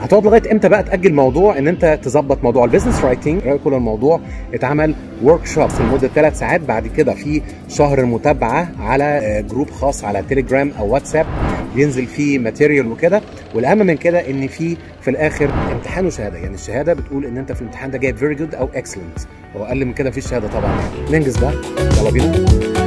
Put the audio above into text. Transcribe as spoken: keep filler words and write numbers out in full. هتقعد لغايه امتى بقى تاجل موضوع ان انت تظبط موضوع البيزنس رايتنج؟ كل الموضوع اتعمل ورك شوبس لمده ثلاث ساعات، بعد كده في شهر متابعه على جروب خاص على تيليجرام او واتساب ينزل فيه ماتيريال وكده، والاهم من كده ان في في الاخر امتحان وشهاده، يعني الشهاده بتقول ان انت في الامتحان ده جايب فيري جود او اكسلنت، هو اقل من كده مفيش شهاده طبعا. ننجز بقى، يلا بينا.